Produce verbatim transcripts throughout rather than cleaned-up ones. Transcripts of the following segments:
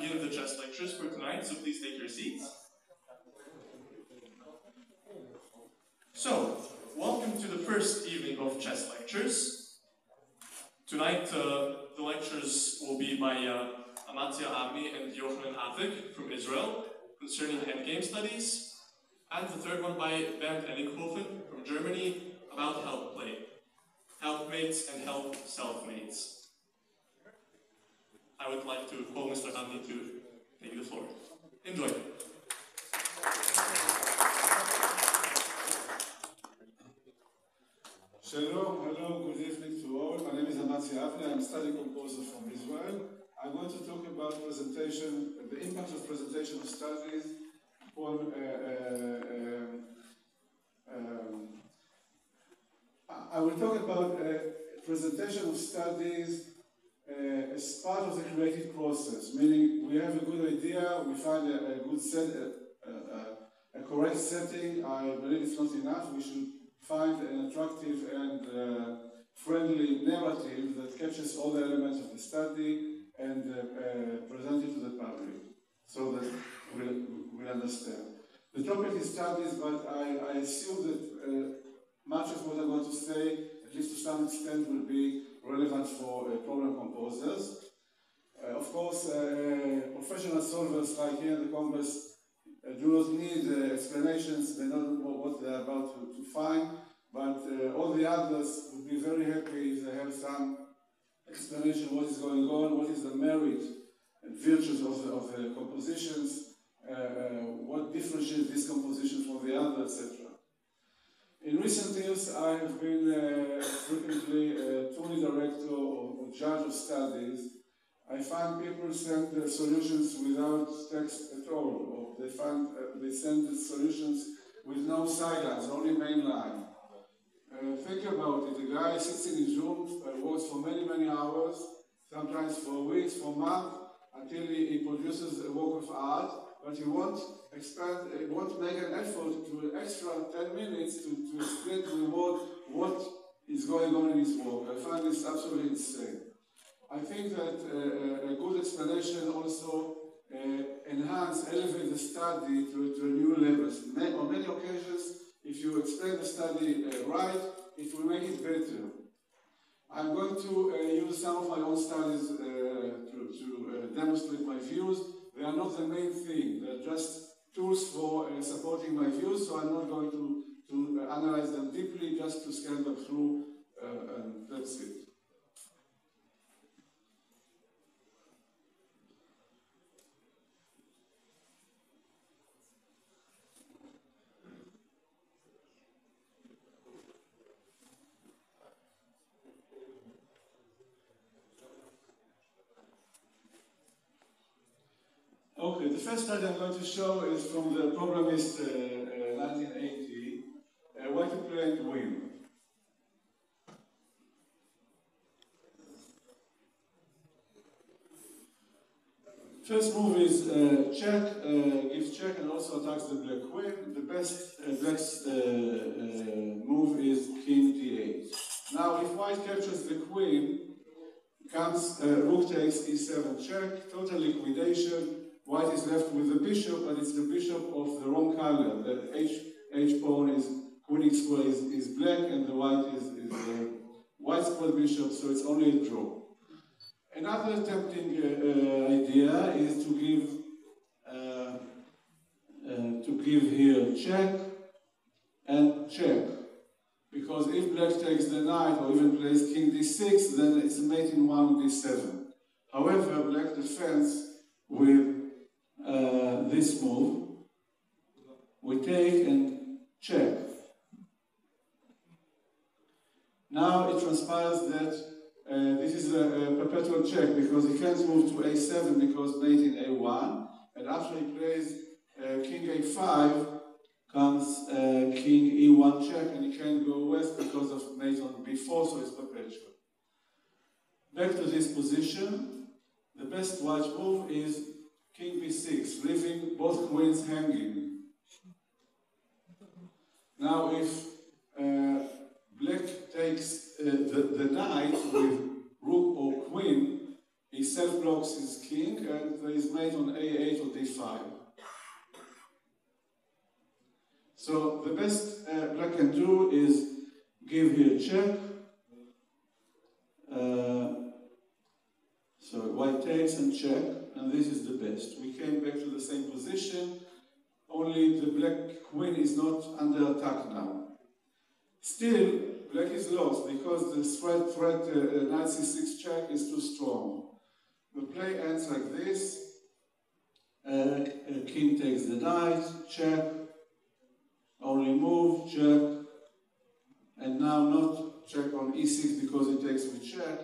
Begin the chess lectures for tonight, so please take your seats. So, welcome to the first evening of chess lectures. Tonight, uh, the lectures will be by uh, Amatzia Avni and Yochanan Afek from Israel concerning endgame studies, and the third one by Bernd Ennighofen from Germany about help play, helpmates and help selfmates. I would like to call Mister Avni to take the floor. Enjoy. Shalom, hello, good evening to all. My name is Amatzia Avni. I'm a study composer from Israel. I'm going to talk about presentation, the impact of presentation of studies upon uh, uh, um, I will talk about uh, presentation of studies Uh, as part of the creative process, meaning we have a good idea, we find a, a good set, a, a, a correct setting. I believe it's not enough. We should find an attractive and uh, friendly narrative that captures all the elements of the study and uh, uh, present it to the public, so that we'll, we'll understand. The topic is studies, but I, I assume that uh, much of what I'm going to say, at least to some extent, will be relevant for uh, problem composers. Uh, of course, uh, professional solvers like here in the Congress uh, do not need uh, explanations. They don't know what they are about to, to find, but uh, all the others would be very happy if they have some explanation what is going on, what is the merit and virtues of the, of the compositions, uh, uh, what differentiates this composition from the other, et cetera. In recent years, I have been uh, frequently a tourney director or, or judge of studies. I find people send their solutions without text at all, or they, find, uh, they send the solutions with no sidelines, only main line. Uh, think about it, a guy sits in his room, uh, works for many, many hours, sometimes for weeks, for months, until he, he produces a work of art, but he won't expand, uh, won't make an effort to an extra ten minutes to, to explain to the world what is going on in his work. I find this absolutely insane. I think that uh, a good explanation also uh, enhance, elevate the study to, to a new level. May, on many occasions, if you explain the study uh, right, it will make it better. I'm going to uh, use some of my own studies uh, to, to uh, demonstrate my views. They are not the main thing, they're just tools for uh, supporting my views, so I'm not going to, to analyze them deeply, just to scan them through, uh, and that's it. Okay, the first study I'm going to show is from the Problemist uh, uh, nineteen eighty, uh, Why to Play and Win. First move is uh, check, uh, gives check and also attacks the black queen. The best uh, black's uh, uh, move is king d eight. Now, if white captures the queen, comes uh, rook takes e seven check, total liquidation. White is left with the bishop, but it's the bishop of the wrong color. The H, H pawn is, queen square is, is black, and the white is, is the white square bishop, so it's only a draw. Another tempting uh, idea is to give, uh, uh, to give here check and check. Because if black takes the knight, or even plays king d six, then it's mate in one d seven. However, black defends with Uh, this move, we take and check. Now it transpires that uh, this is a, a perpetual check, because he can't move to a seven because mate in a one, and after he plays uh, king a five comes uh, king e one check, and he can't go west because of mate on b four, so it's perpetual. Back to this position, the best white move is king b six, leaving both queens hanging. Now, if uh, black takes uh, the, the knight with rook or queen, He self-blocks his king and is mate on a eight or d five. So the best uh, black can do is give here check. Uh, so white takes and check, and this is the best. We came back to the same position, only the black queen is not under attack now. Still, black is lost because the threat, threat uh, knight c six check is too strong. The play ends like this. Uh, uh, king takes the knight, check, only move, check, and now not check on e six because it takes with check,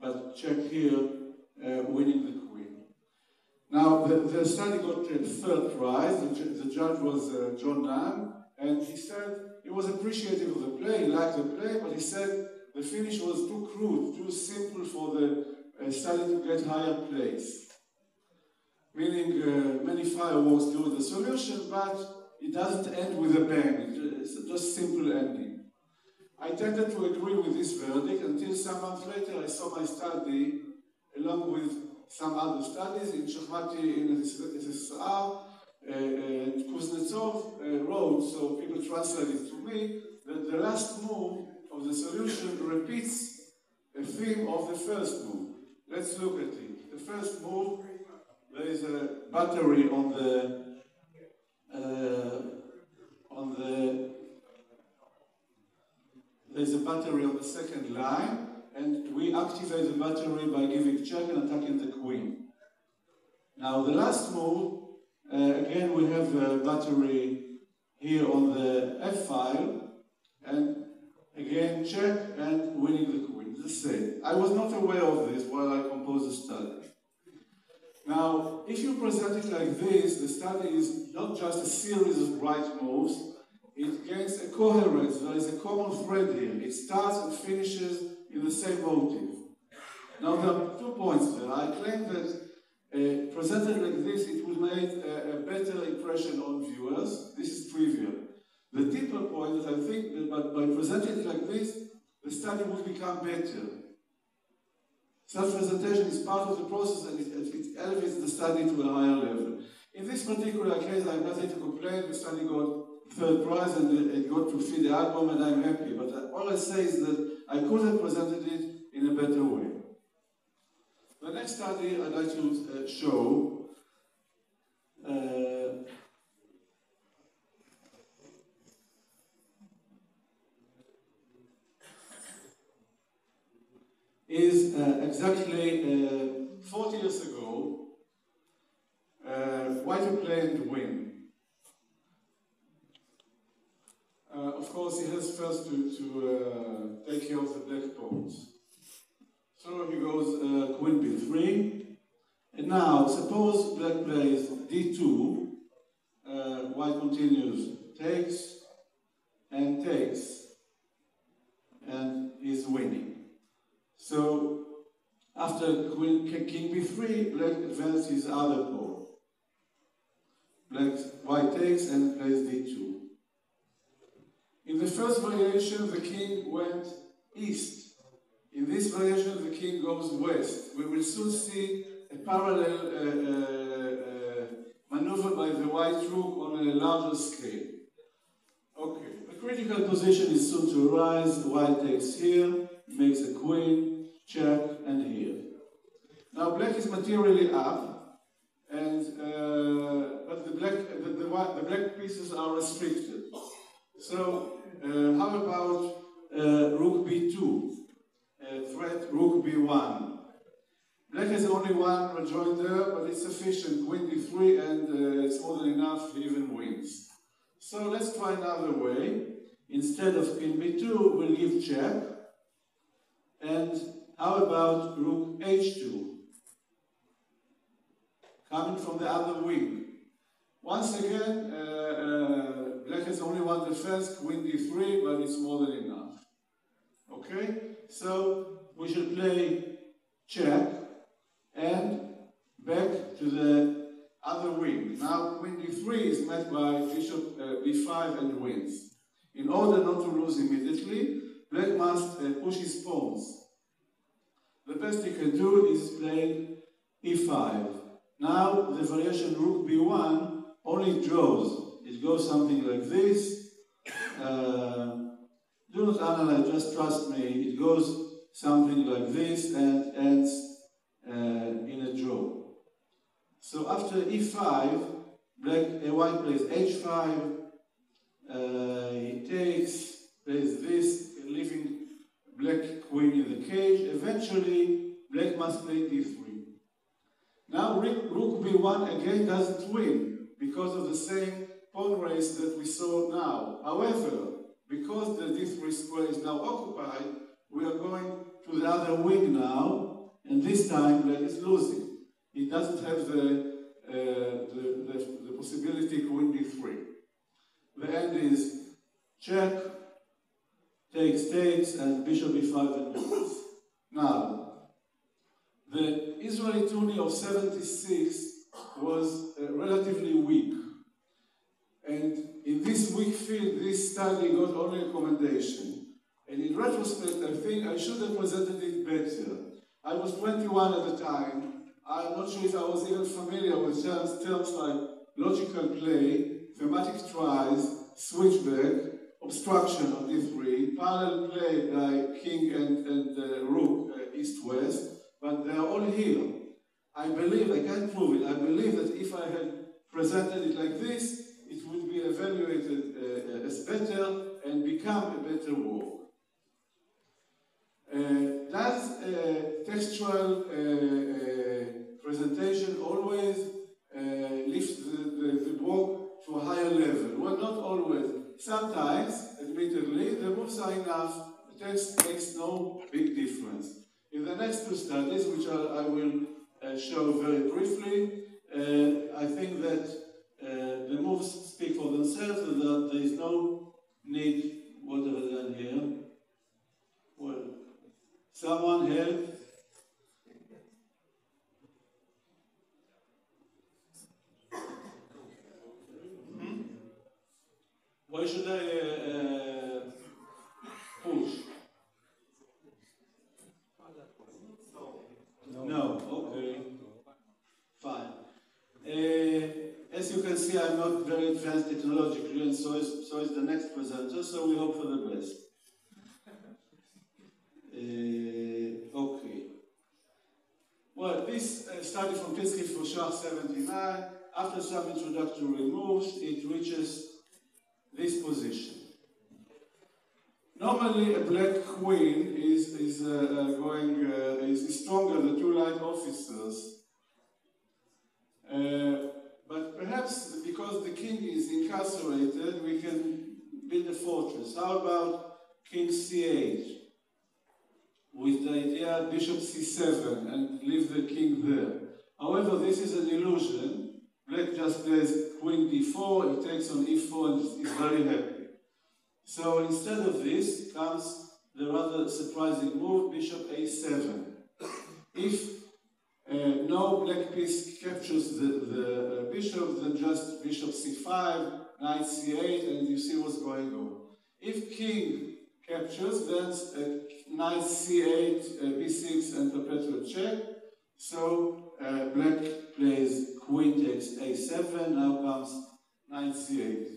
but check here, uh, winning the queen. Now, the, the study got uh, third prize. The, the judge was uh, John Nam, and he said he was appreciative of the play, he liked the play, but he said the finish was too crude, too simple for the Uh, study to get higher place. Meaning, uh, many fireworks deal with the solution, but it doesn't end with a bang. It's just simple ending. I tended to agree with this verdict until some months later I saw my study, along with some other studies in Shakhmati in S S R, uh, and Kuznetsov uh, wrote, so people translated to me, that the last move of the solution repeats a theme of the first move. Let's look at it. The first move, there is a battery on the uh, on the there's a battery on the second line, and we activate the battery by giving check and attacking the queen. Now the last move, uh, again we have a battery here on the F file, and again check and winning the queen. Say, I was not aware of this while I composed the study. Now, if you present it like this, the study is not just a series of right moves, it gains a coherence, there is a common thread here. It starts and finishes in the same motive. Now, there are two points there. I claim that uh, presented like this, it would make a, a better impression on viewers. This is trivial. The deeper point is, I think, that by, by presenting it like this, the study would become better. Such presentation is part of the process and it, it elevates the study to a higher level. In this particular case, I have nothing to complain. The study got third prize and it got to feed the album and I'm happy. But all I say is that I could have presented it in a better way. The next study I'd like to uh, show uh, is uh, exactly uh, forty years ago, uh, Why to Play and Win. Uh, of course, he has first to, to uh, take care of the black pawns. So he goes uh, queen b three. And now, suppose black plays d two, uh, white continues, takes, and takes, and he's winning. So, after queen, king b three, black advances his other pawn. Black white takes and plays d two. In the first variation, the king went east. In this variation, the king goes west. We will soon see a parallel uh, uh, uh, maneuver by the white rook on a larger scale. Okay, the critical position is soon to arise. White takes here, makes a queen, check, and here. Now black is materially up, and uh, but the black the, the, white, the black pieces are restricted. So uh, how about uh, rook b two, uh, threat rook b one? Black has only one rejoinder, but it's sufficient. Queen d three, and uh, it's more than enough. He even wins. So let's try another way. Instead of king b two, we'll give check. And how about rook h two, coming from the other wing? Once again, uh, uh, black has only one defense, queen d three, but it's more than enough. Okay, so we should play check and back to the other wing. Now queen d three is met by bishop uh, b five and wins. In order not to lose immediately, black must uh, push his pawns. The best you can do is play e five. Now the variation rook b one only draws. It goes something like this. Uh, do not analyze, just trust me. It goes something like this and ends uh, in a draw. So after e five, black, uh, white plays h five. Uh, he takes, plays this, leaving black queen in the cage. Eventually, black must play d three. Now, rook b one again doesn't win because of the same pawn race that we saw now. However, because the d three square is now occupied, we are going to the other wing now, and this time black is losing. He doesn't have the, uh, the, the, the possibility queen d three. The end is check, takes, takes, and bishop b five and moves. Now, the Israeli tuni of seventy-six was uh, relatively weak. And in this weak field, this study got only commendation. And in retrospect, I think I should have presented it better. I was twenty-one at the time. I'm not sure if I was even familiar with terms, terms like logical play, thematic tries, switchback, obstruction of d three, parallel play by king and, and uh, rook, uh, east-west, but they are all here. I believe, I can't prove it, I believe that if I had presented it like this, it would be evaluated uh, as better and become a better work. Uh, does uh, textual uh, uh, presentation always uh, lift the, the, the work to a higher level? Well, not always. Sometimes, admittedly, the moves are enough. The text makes no big difference. In the next two studies, which I, I will uh, show very briefly, uh, I think that uh, the moves speak for themselves and that there is no need, what have I done here? Well, someone help. Why should I uh, push? No. No, okay. Fine. Uh, as you can see, I'm not very advanced technologically, and so is, so is the next presenter, so we hope for the best. Uh, okay. Well, this uh, study from Piskov for Shark seventy-nine, after some introductory moves, it reaches this position. Normally, a black queen is is uh, going uh, is stronger than two light officers, uh, but perhaps because the king is incarcerated, we can build a fortress. How about king c eight with the idea bishop c seven and leave the king there? However, this is an illusion. Black just plays queen d four, he takes on e four and is very happy. So instead of this comes the rather surprising move, bishop a seven. If uh, no black piece captures the, the uh, bishop, then just bishop c five, knight c eight, and you see what's going on. If king captures, then uh, knight c eight, uh, b six, and perpetual check. So uh, black plays queen takes a seven, now comes knight c eight.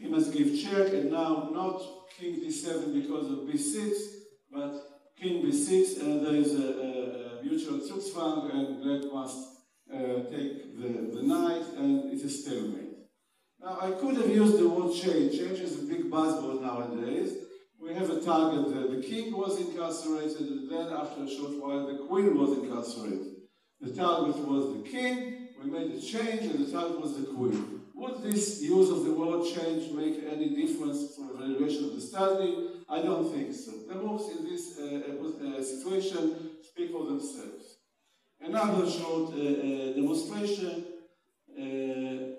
He must give check, and now not king d seven because of b six, but king b six, and there is a, a, a mutual zugzwang, and black must uh, take the, the knight, and it is stalemate. Now, I could have used the word change. Change is a big buzzword nowadays. We have a target there. The king was incarcerated, and then after a short while, the queen was incarcerated. The target was the king, we made a change, and the target was the queen. Would this use of the word change make any difference for evaluation of the study? I don't think so. The moves in this uh, uh, situation speak for themselves. Another short uh, uh, demonstration uh,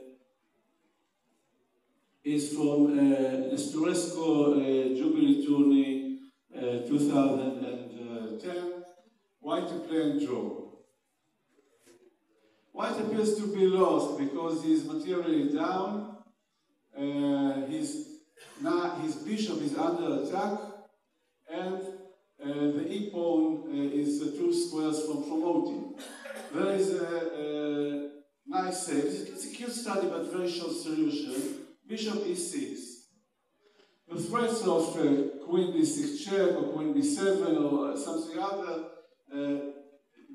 is from uh, Estoresco uh, Jubilee Tourney uh, two thousand ten, White to play and draw. White appears to be lost because he's materially down, uh, his, his bishop is under attack, and uh, the e pawn uh, is uh, two squares from promoting. There is a, a nice save. It's a cute study, but very short solution. Bishop e six. The threats of uh, queen b six check or queen b seven or something other, uh,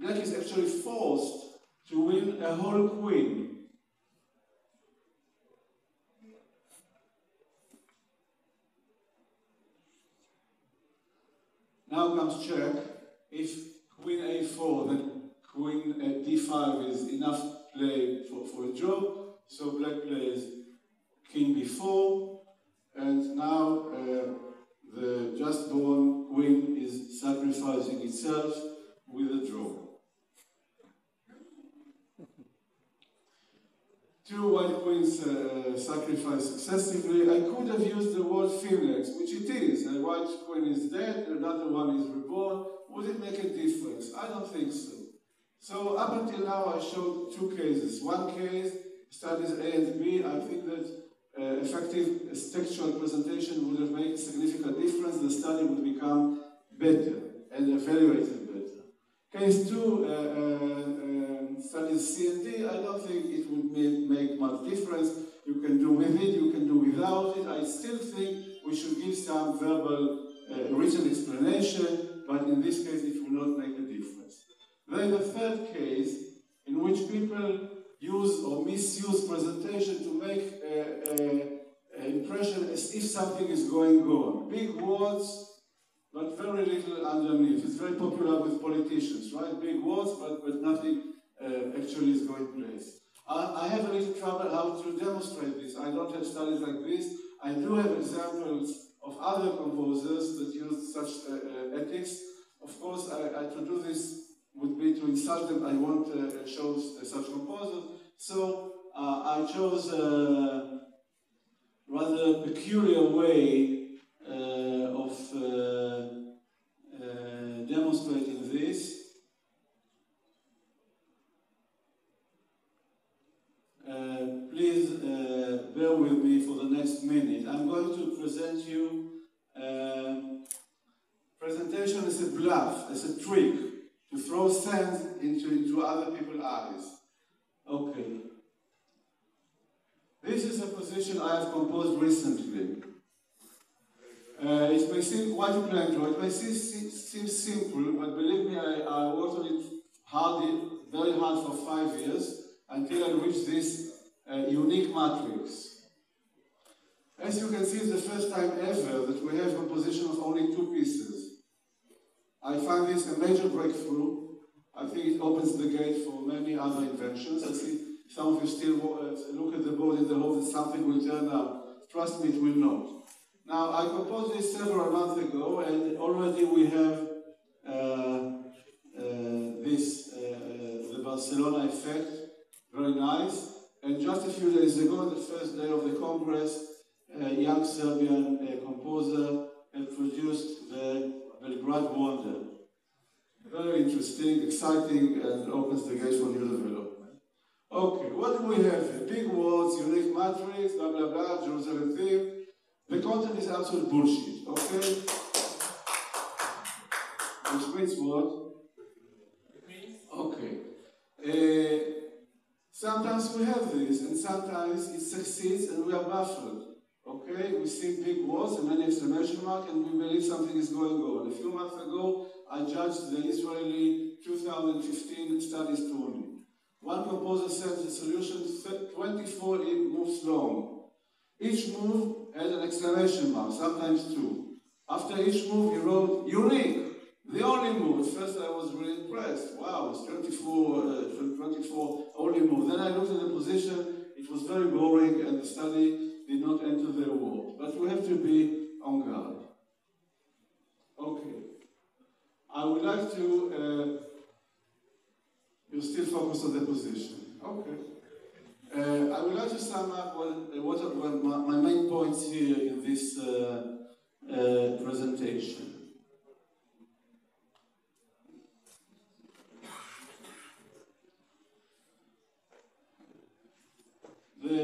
black is actually forced to win a whole queen. Now comes check. If queen a four, then queen d five is enough play for, for a draw. So black plays king b four, and now uh, the just born queen is sacrificing itself with a draw. Two white queens uh, sacrifice successively. I could have used the word phoenix, which it is. A white queen is dead, another one is reborn. Would it make a difference? I don't think so. So up until now I showed two cases. One case studies A and B. I think that uh, effective textual presentation would have made a significant difference. The study would become better and evaluated better. Case two, uh, uh, studies C and D, I don't think it would make much difference. You can do with it, you can do without it. I still think we should give some verbal uh, written explanation, but in this case it will not make a difference. Then the third case, in which people use or misuse presentation to make an impression as if something is going on. Big words, but very little underneath. It's very popular with politicians, right? Big words, but, but nothing Uh, actually is going place. I, I have a little trouble how to demonstrate this. I don't have studies like this. I do have examples of other composers that use such uh, uh, ethics. Of course, I, I, to do this would be to insult them. I won't uh, show uh, such composers. So uh, I chose a rather peculiar way uh, of uh, uh, demonstrating this. Uh, please uh, bear with me for the next minute. I'm going to present you uh, presentation as a bluff, as a trick, to throw sand into, into other people's eyes. Okay. This is a position I have composed recently. Uh, it may seem quite blank, it may seem, seem simple, but believe me, I, I worked on it hard, very hard for five years. Until I reach this uh, unique matrix. As you can see, it's the first time ever that we have a composition of only two pieces. I find this a major breakthrough. I think it opens the gate for many other inventions. I see some of you still look at the board in the hope that something will turn up. Trust me, it will not. Now, I composed this several months ago, and already we have uh, uh, this, uh, the Barcelona effect. Very nice. And just a few days ago, the first day of the Congress, a young Serbian uh, composer uh, produced the Belgrade Wonder. Very interesting, exciting, and opens the gate for new development. Okay, what do we have here? Big words, unique matrix, blah, blah, blah, Jerusalem theme. The content is absolute bullshit, okay? Which means what? It means? Okay. Uh, Sometimes we have this, and sometimes it succeeds and we are baffled, okay? We see big words and many exclamation marks and we believe something is going on. A few months ago, I judged the Israeli two thousand fifteen studies tournament. One composer said the solution twenty-four moves long. Each move had an exclamation mark, sometimes two. After each move, he wrote, unique! The only move. At first I was really impressed. Wow, it's twenty-four, uh, twenty-four only move. Then I looked at the position, it was very boring and the study did not enter the world. But we have to be on guard. Okay. I would like to... Uh, you still focus on the position. Okay. Uh, I would like to sum up what, what are my main points here in this uh, uh, presentation. The,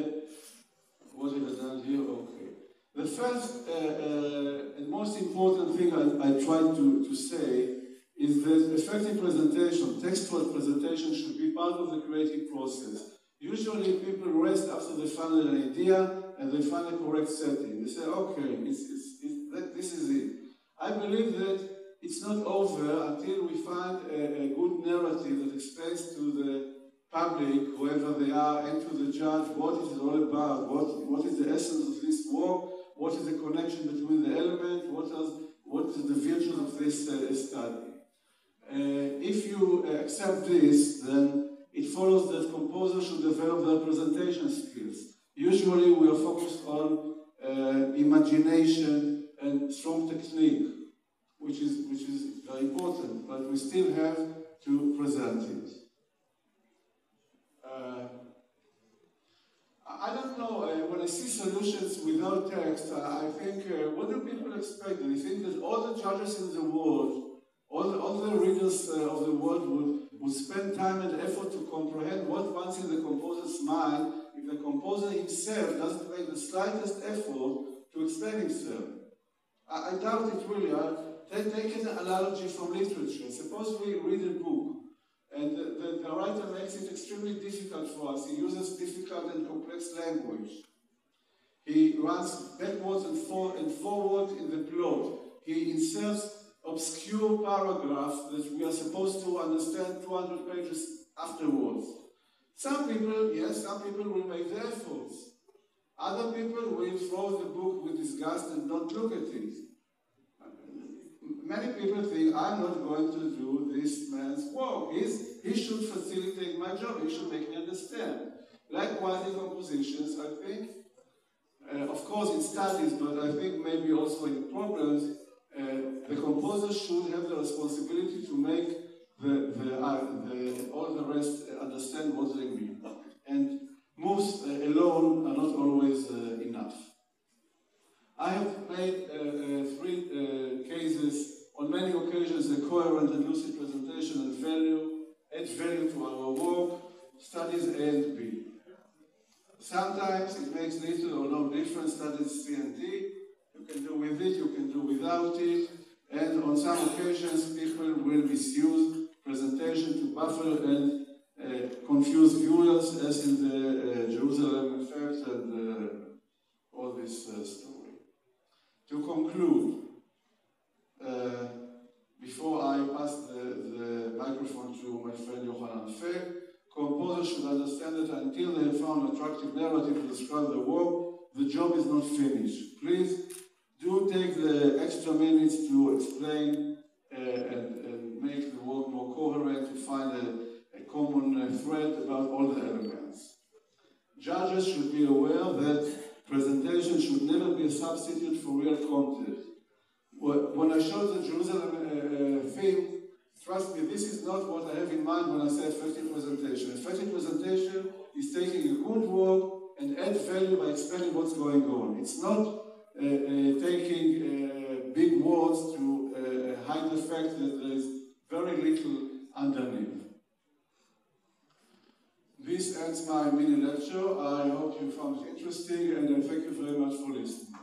what have I done here? Okay. The first uh, uh, most important thing I, I tried to, to say is that effective presentation, textual presentation, should be part of the creative process. Usually people rest after they find an idea and they find a correct setting. They say, okay, it's, it's, it's, that, this is it. I believe that it's not over until we find a, a good narrative that explains to the public, whoever they are, and to the judge, what is it all about, what, what is the essence of this work, what is the connection between the elements, what, what is the virtue of this uh, study. Uh, if you uh, accept this, then it follows that composers should develop their presentation skills. Usually we are focused on uh, imagination and strong technique, which is, which is very important, but we still have to present it. Uh, I don't know, uh, when I see solutions without text, I, I think, uh, what do people expect? They think that all the judges in the world, all the, all the readers uh, of the world would, would spend time and effort to comprehend what runs in the composer's mind if the composer himself doesn't make the slightest effort to explain himself. I, I doubt it really. I, take an analogy from literature. Suppose we read a book. And the, the, the writer makes it extremely difficult for us. He uses difficult and complex language. He runs backwards and, for, and forward in the plot. He inserts obscure paragraphs that we are supposed to understand two hundred pages afterwards. Some people, yes, some people will make the efforts. Other people will throw the book with disgust and not look at it. Many people think, I'm not going to do this man's work. He's, he should facilitate my job. He should make me understand. Likewise in compositions, I think, uh, of course in studies, but I think maybe also in problems, uh, the composer should have the responsibility to make the, the, uh, the, all the rest understand what they mean. And moves uh, alone are not always uh, enough. I have made uh, uh, three uh, cases on many occasions, a coherent and lucid presentation and value, adds value to our work, studies A and B. Sometimes it makes little or no difference, studies C and D. You can do with it, you can do without it. And on some occasions, people will misuse presentation to buffer and uh, confuse viewers, as in the uh, Jerusalem effect and uh, all this uh, story. To conclude, Uh, before I pass the, the microphone to my friend Yochanan Afek, composers should understand that until they have found an attractive narrative to describe the work, the job is not finished. Please do take the extra minutes to explain uh, and, and make the work more coherent, to find a, a common uh, thread about all the elements. Judges should be aware that presentation should never be a substitute for real content. When I showed the Jerusalem uh, theme, trust me, this is not what I have in mind when I say effective presentation. Effective presentation is taking a good work and add value by explaining what's going on. It's not uh, uh, taking uh, big words to uh, hide the fact that there is very little underneath. This ends my mini lecture. I hope you found it interesting, and I thank you very much for listening.